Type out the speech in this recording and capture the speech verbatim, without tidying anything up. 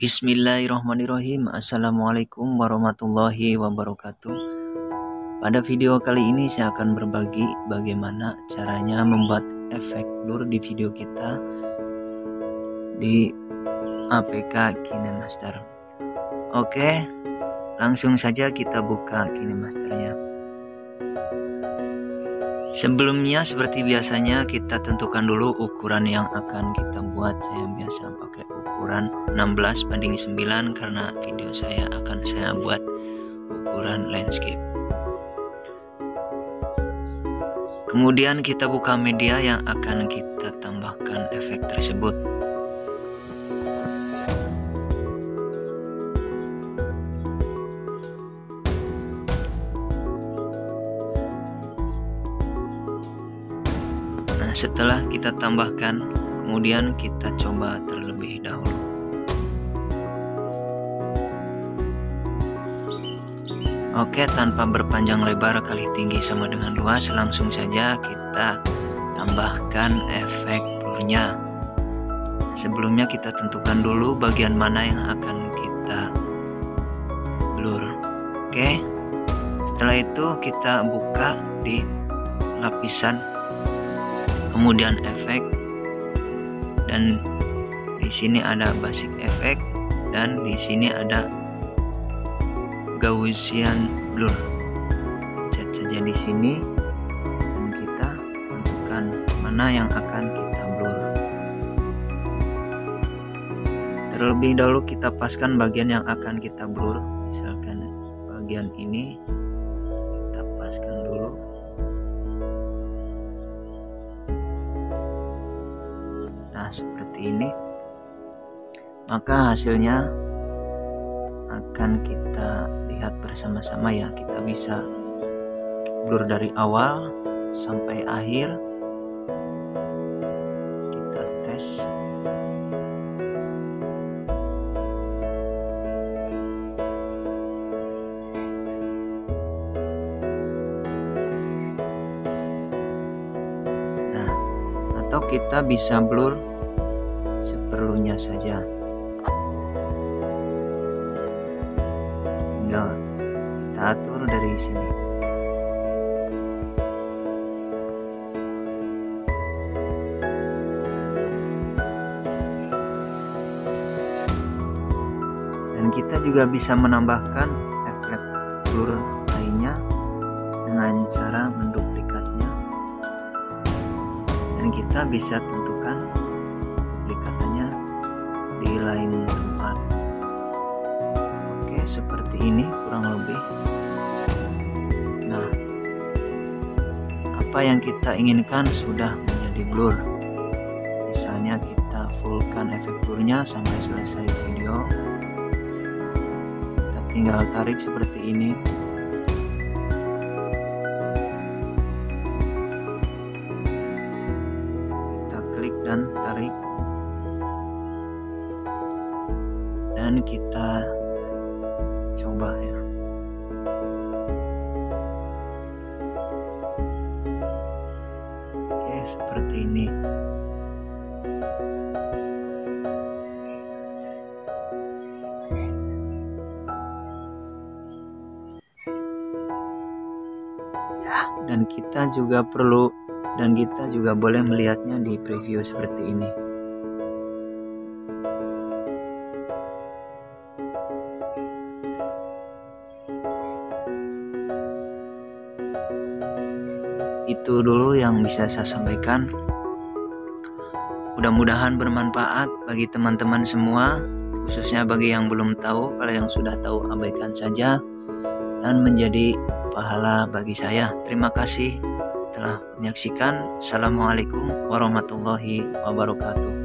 Bismillahirrahmanirrahim. Assalamualaikum warahmatullahi wabarakatuh. Pada video kali ini saya akan berbagi bagaimana caranya membuat efek blur di video kita di A P K KineMaster. Oke, langsung saja kita buka KineMasternya. Sebelumnya seperti biasanya kita tentukan dulu ukuran yang akan kita buat. Saya biasa pakai ukuran enam belas banding sembilan karena video saya akan saya buat ukuran landscape. Kemudian kita buka media yang akan kita tambahkan efek tersebut. Nah, setelah kita tambahkan, kemudian kita coba terlebih dahulu. Oke, tanpa berpanjang lebar kali tinggi sama dengan luas, langsung saja kita tambahkan efek blurnya. Sebelumnya kita tentukan dulu bagian mana yang akan kita blur. Oke, setelah itu kita buka di lapisan, kemudian efek, dan di sini ada basic effect, dan di sini ada Gaussian blur. Pencet saja di sini dan kita tentukan mana yang akan kita blur. Terlebih dahulu kita paskan bagian yang akan kita blur. Misalkan bagian ini kita paskan dulu. Nah, seperti ini. Maka hasilnya akan kita lihat bersama-sama ya. Kita bisa blur dari awal sampai akhir. Kita tes. Nah, atau kita bisa blur seperlunya saja. Kita atur dari sini. Dan kita juga bisa menambahkan efek blur lainnya dengan cara menduplikatnya. Dan kita bisa tentukan duplikatannya di lain tempat. Oke, seperti ini kurang lebih. Nah, apa yang kita inginkan sudah menjadi blur. Misalnya kita fullkan efek blurnya sampai selesai video. Kita tinggal tarik seperti ini. Kita klik dan tarik. Dan kita coba ya. Oke, seperti ini. Dan kita juga perlu dan kita juga boleh melihatnya di preview seperti ini. Itu dulu yang bisa saya sampaikan. Mudah-mudahan bermanfaat bagi teman-teman semua, khususnya bagi yang belum tahu. Kalau yang sudah tahu abaikan saja dan menjadi pahala bagi saya. Terima kasih telah menyaksikan. Assalamualaikum warahmatullahi wabarakatuh.